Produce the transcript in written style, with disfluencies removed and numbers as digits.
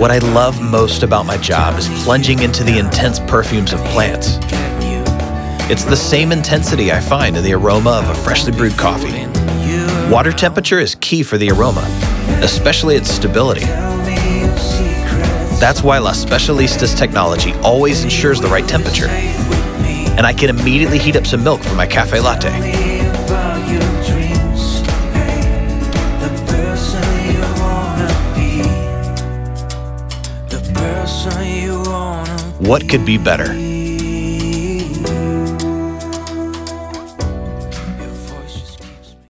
What I love most about my job is plunging into the intense perfumes of plants. It's the same intensity I find in the aroma of a freshly brewed coffee. Water temperature is key for the aroma, especially its stability. That's why La Specialista's technology always ensures the right temperature. And I can immediately heat up some milk for my cafe latte. What could be better?